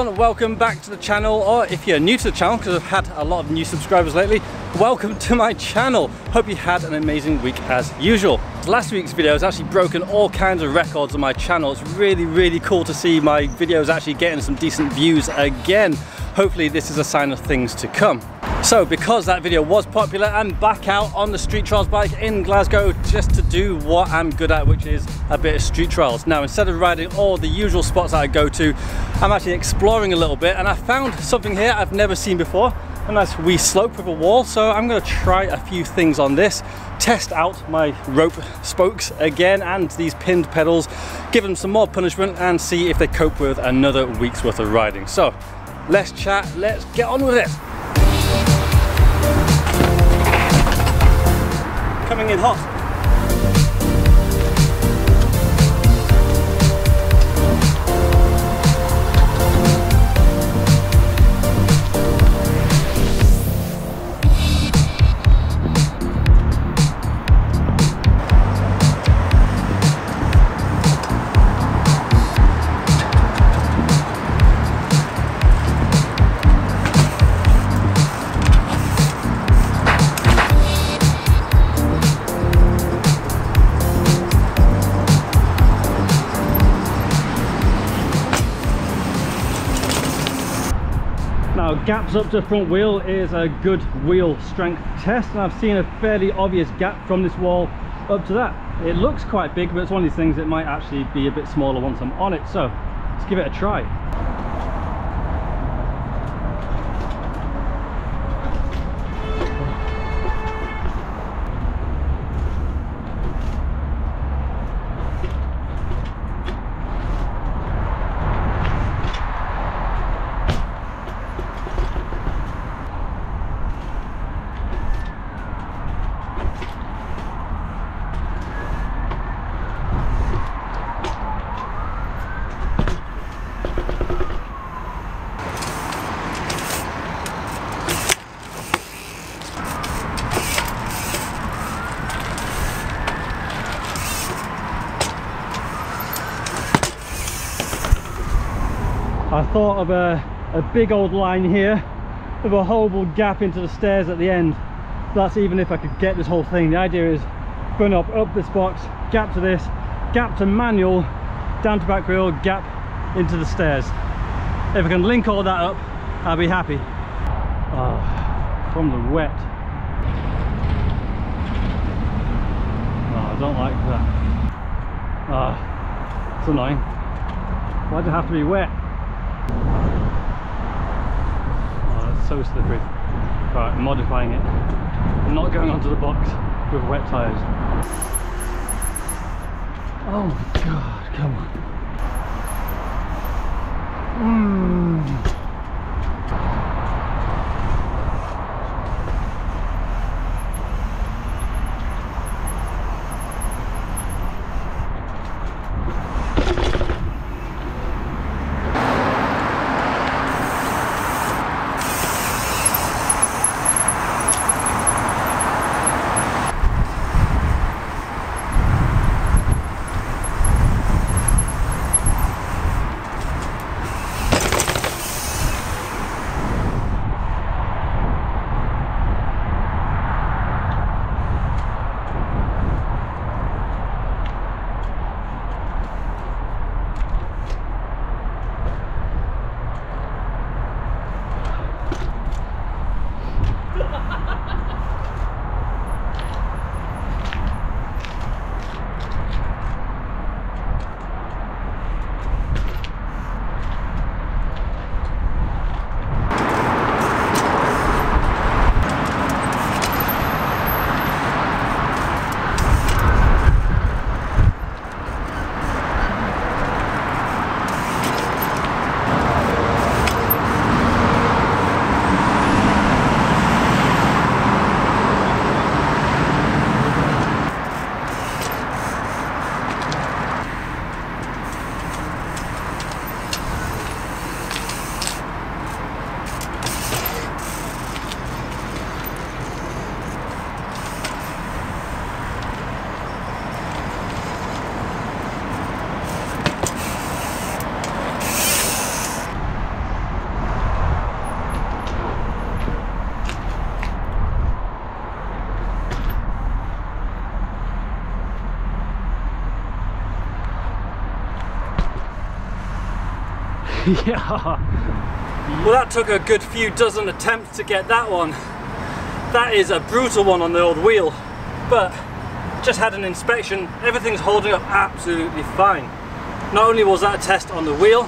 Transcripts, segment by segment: everyone, welcome back to the channel, or if you're new to the channel, because I've had a lot of new subscribers lately, welcome to my channel. Hope you had an amazing week as usual. Last week's video has actually broken all kinds of records on my channel. It's really cool to see my videos actually getting some decent views again. Hopefully this is a sign of things to come. So because that video was popular, I'm back out on the street trials bike in Glasgow just to do what I'm good at, which is a bit of street trials. Now, instead of riding all the usual spots that I go to, I'm actually exploring a little bit, and I found something here I've never seen before, a nice wee slope with a wall. So I'm gonna try a few things on this, test out my rope spokes again and these pinned pedals, give them some more punishment and see if they cope with another week's worth of riding. So let's chat, let's get on with it. Coming in hot. Gaps up to front wheel is a good wheel strength test, and I've seen a fairly obvious gap from this wall up to that. It looks quite big, but it's one of these things that might actually be a bit smaller once I'm on it, so let's give it a try. I thought of a big old line here with a horrible gap into the stairs at the end. That's even if I could get this whole thing. The idea is burn up this box, gap to this, gap to manual, down to back wheel, gap into the stairs. If I can link all that up, I'll be happy. Oh, from the wet. Oh, I don't like that. Ah, oh, it's annoying. Why'd it have to be wet? Oh, it's so slippery. Right, modifying it. I'm not going onto the box with wet tyres. Oh my god, come on. Yeah. Well, that took a good few dozen attempts to get that one. That is a brutal one on the old wheel, but just had an inspection. Everything's holding up absolutely fine. Not only was that a test on the wheel,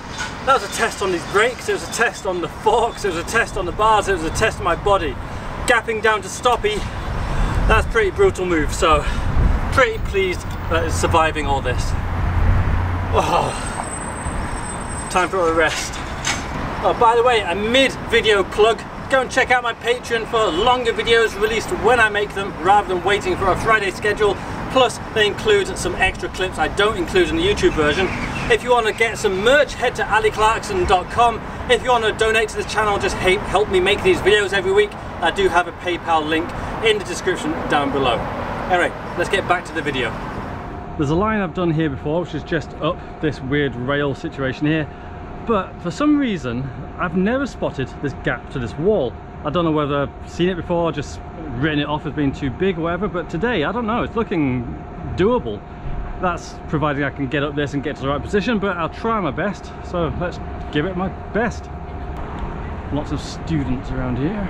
that was a test on these brakes, it was a test on the forks, it was a test on the bars, it was a test on my body. Gapping down to stoppy, that's a pretty brutal move, so pretty pleased that it's surviving all this. Oh, time for a rest. Oh, by the way, a mid-video plug. Go and check out my Patreon for longer videos released when I make them rather than waiting for a Friday schedule. Plus, they include some extra clips I don't include in the YouTube version. If you want to get some merch, head to aliclarkson.com. If you want to donate to the channel, just help me make these videos every week. I do have a PayPal link in the description down below. Anyway, let's get back to the video. There's a line I've done here before, which is just up this weird rail situation here. But for some reason, I've never spotted this gap to this wall. I don't know whether I've seen it before, just written it off as being too big or whatever, but today, I don't know, it's looking doable. That's providing I can get up this and get to the right position, but I'll try my best. So let's give it my best. Lots of students around here.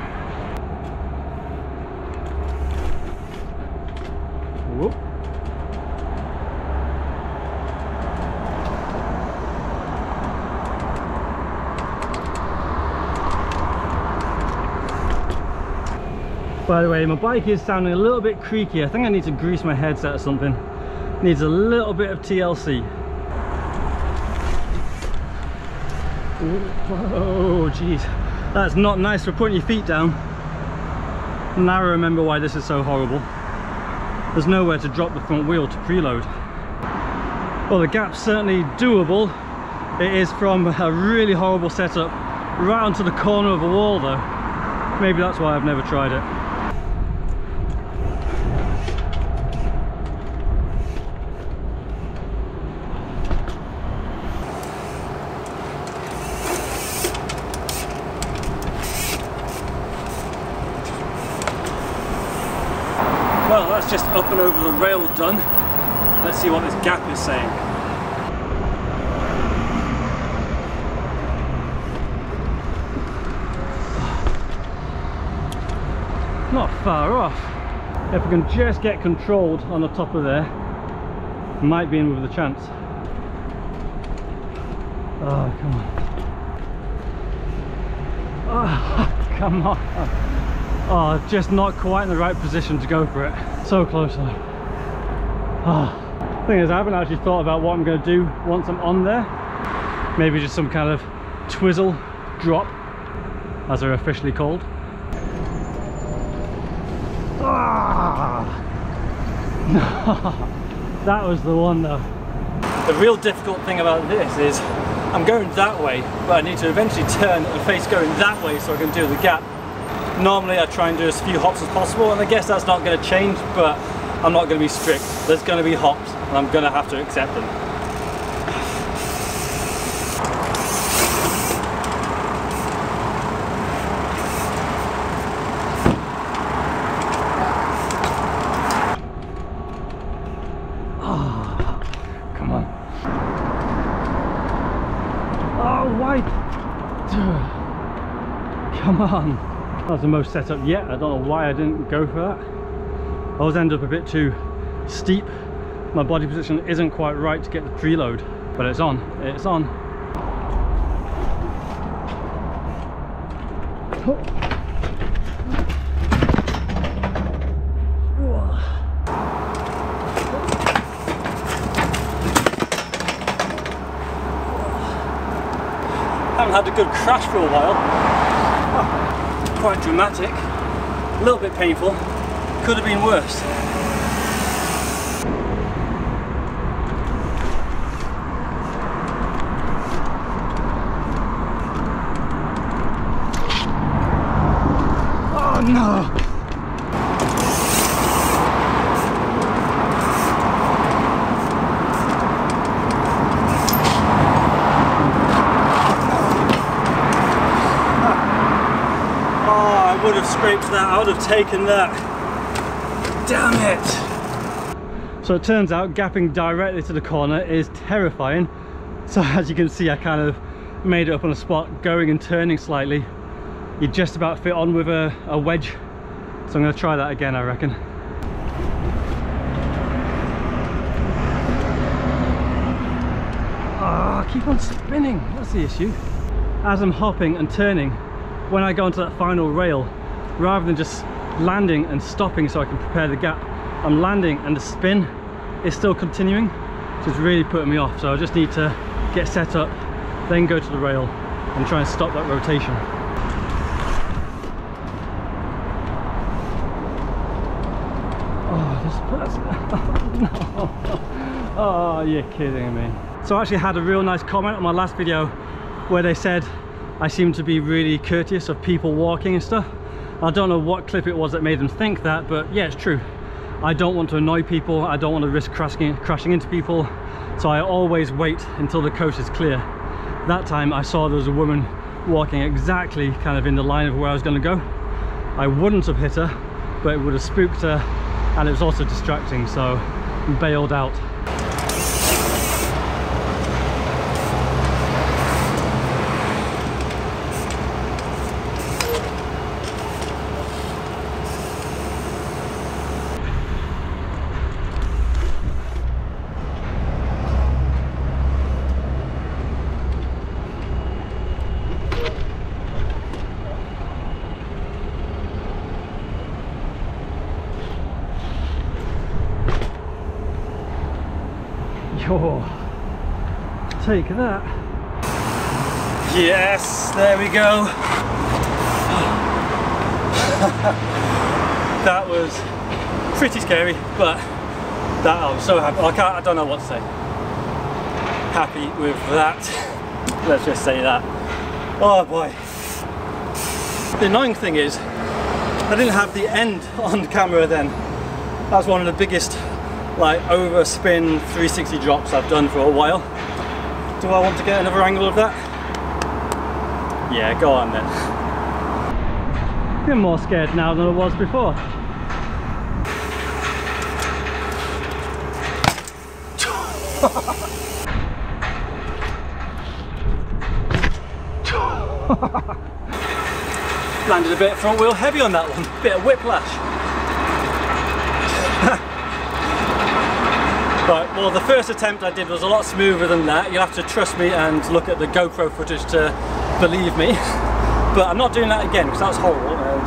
Whoop. By the way, my bike is sounding a little bit creaky. I think I need to grease my headset or something. Needs a little bit of TLC. Oh, jeez. That's not nice for putting your feet down. Now I remember why this is so horrible. There's nowhere to drop the front wheel to preload. Well, the gap's certainly doable. It is from a really horrible setup right onto the corner of a wall, though. Maybe that's why I've never tried it. Well, that's just up and over the rail done. Let's see what this gap is saying. Not far off. If we can just get controlled on the top of there, might be in with a chance. Oh, come on. Oh, come on. Oh, just not quite in the right position to go for it. So close though. Oh. Thing is, I haven't actually thought about what I'm going to do once I'm on there. Maybe just some kind of twizzle drop, as they're officially called. Ah! That was the one though. The real difficult thing about this is I'm going that way, but I need to eventually turn and face going that way so I can do the gap. Normally I try and do as few hops as possible, and I guess that's not going to change, but I'm not going to be strict. There's going to be hops and I'm going to have to accept them. Oh, come on. Oh, why? Come on. That was the most set up yet. I don't know why I didn't go for that. I always end up a bit too steep. My body position isn't quite right to get the preload, but it's on. It's on. I haven't had a good crash for a while. Quite dramatic, a little bit painful, could have been worse. Oh no! Scraped that, I would have taken that. Damn it! So it turns out gapping directly to the corner is terrifying. So as you can see, I kind of made it up on a spot, going and turning slightly. You just about fit on with a wedge. So I'm going to try that again, I reckon. Ah, oh, I keep on spinning. That's the issue. As I'm hopping and turning, when I go onto that final rail, rather than just landing and stopping so I can prepare the gap, I'm landing and the spin is still continuing. So it's really putting me off. So I just need to get set up, then go to the rail and try and stop that rotation. Oh, you're kidding me. So I actually had a real nice comment on my last video where they said I seem to be really courteous of people walking and stuff. I don't know what clip it was that made them think that, but yeah, it's true. I don't want to annoy people, I don't want to risk crashing into people, so I always wait until the coast is clear. That time I saw there was a woman walking exactly kind of in the line of where I was going to go. I wouldn't have hit her, but it would have spooked her, and it was also distracting, so bailed out. Oh, take that. Yes, there we go. That was pretty scary, but that I'm so happy. I don't know what to say. Happy with that. Let's just say that. Oh boy. The annoying thing is, I didn't have the end on camera then. That's one of the biggest like overspin 360 drops I've done for a while. Do I want to get another angle of that? Yeah, go on then. I'm more scared now than I was before. Landed a bit front wheel heavy on that one, bit of whiplash. Right, well the first attempt I did was a lot smoother than that. You'll have to trust me and look at the GoPro footage to believe me. But I'm not doing that again because that's horrible, and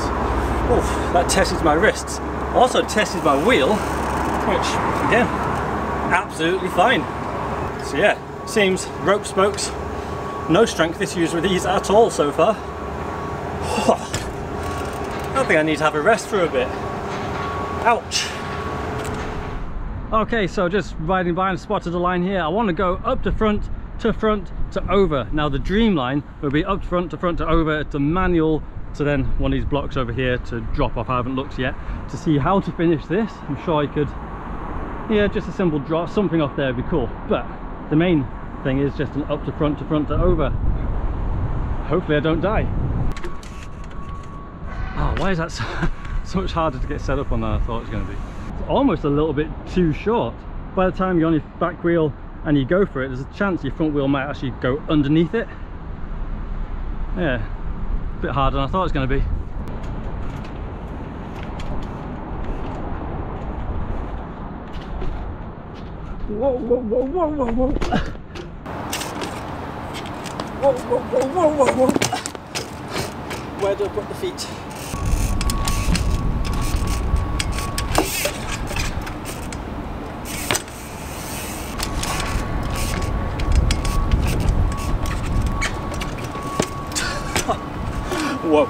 oof, that tested my wrists. I also tested my wheel, which again, absolutely fine. So yeah, seems rope spokes, no strength issues with these at all so far. I think I need to have a rest for a bit. Ouch. Okay, so just riding by and spotted a line here. I want to go up to front, to front, to over. Now the dream line will be up to front, to front, to over, to manual, to then one of these blocks over here to drop off. I haven't looked yet to see how to finish this. I'm sure I could, yeah, just a simple drop, something off there would be cool. But the main thing is just an up to front, to front, to over. Hopefully I don't die. Oh, why is that so much harder to get set up on than I thought it was going to be? Almost a little bit too short. By the time you're on your back wheel and you go for it, there's a chance your front wheel might actually go underneath it. Yeah, a bit harder than I thought it was going to be. Whoa, whoa, whoa, whoa, whoa, whoa. Whoa, whoa, whoa, whoa, whoa, whoa. Where do I put the feet? Whoa.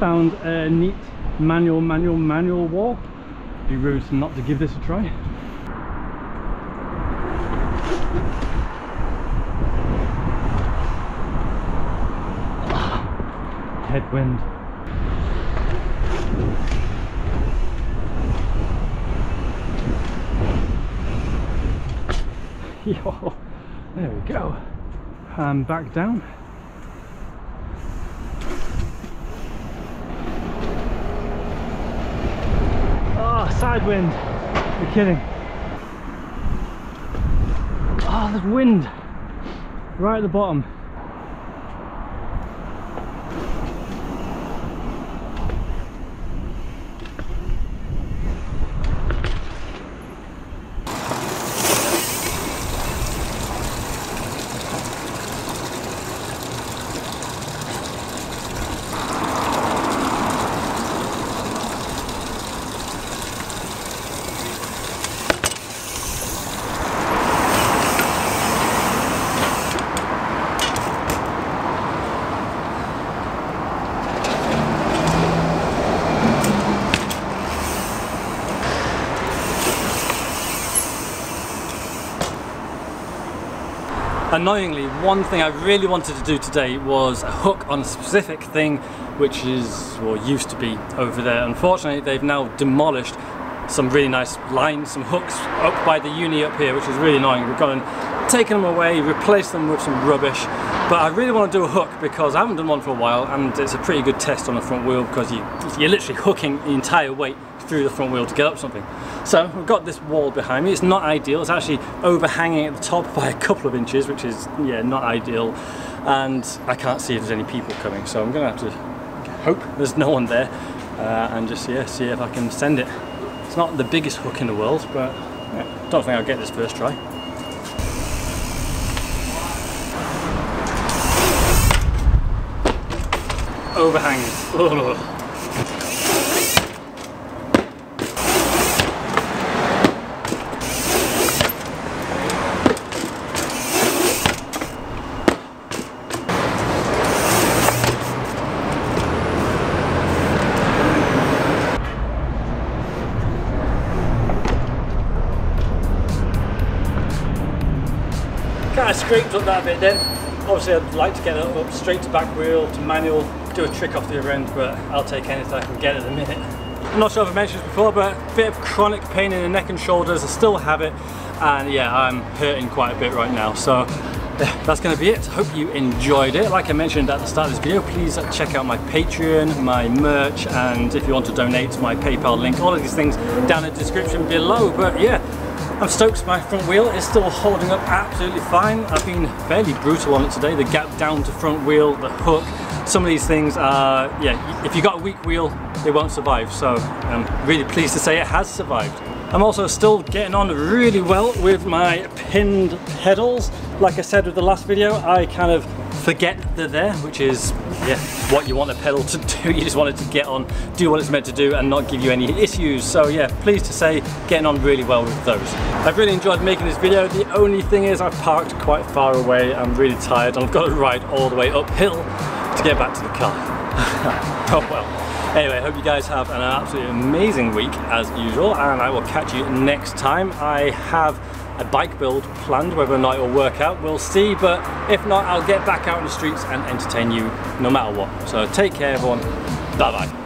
Found a neat manual warp. Be rude not to give this a try. Headwind. Yo, there we go. And back down. Oh, side wind. You're kidding. Oh, there's wind right at the bottom. Annoyingly, one thing I really wanted to do today was a hook on a specific thing which is, or used to be, over there. Unfortunately, they've now demolished some really nice lines, some hooks up by the uni up here, which is really annoying. We've gone and taken them away, replaced them with some rubbish. But I really want to do a hook because I haven't done one for a while, and it's a pretty good test on the front wheel because you're literally hooking the entire weight through the front wheel to get up something. So we've got this wall behind me. It's not ideal. It's actually overhanging at the top by a couple of inches, which is, yeah, not ideal. And I can't see if there's any people coming, so I'm gonna have to hope there's no one there and just, yeah, see if I can send it. It's not the biggest hook in the world, but yeah, I don't think I'll get this first try. Overhang. Ugh. I scraped up that bit then. Obviously I'd like to get it up straight to back wheel, to manual, do a trick off the other end, but I'll take anything I can get at the minute. I'm not sure if I mentioned this before, but a bit of chronic pain in the neck and shoulders, I still have it, and yeah, I'm hurting quite a bit right now, so that's going to be it. Hope you enjoyed it. Like I mentioned at the start of this video, please check out my Patreon, my merch, and if you want to donate, my PayPal link, all of these things down in the description below, but yeah. I'm stoked my front wheel is still holding up absolutely fine. I've been fairly brutal on it today. The gap down to front wheel, the hook, some of these things are, yeah, if you got a weak wheel, they won't survive. So I'm really pleased to say it has survived. I'm also still getting on really well with my pinned pedals. Like I said with the last video, I kind of forget they're there, which is, yeah, what you want a pedal to do. You just want it to get on, do what it's meant to do and not give you any issues. So yeah, pleased to say, getting on really well with those. I've really enjoyed making this video. The only thing is I've parked quite far away. I'm really tired and I've got to ride all the way uphill to get back to the car. Oh well. Anyway, I hope you guys have an absolutely amazing week as usual, and I will catch you next time. I have a bike build planned, whether or not it will work out, we'll see, but if not, I'll get back out in the streets and entertain you no matter what. So take care everyone, bye bye.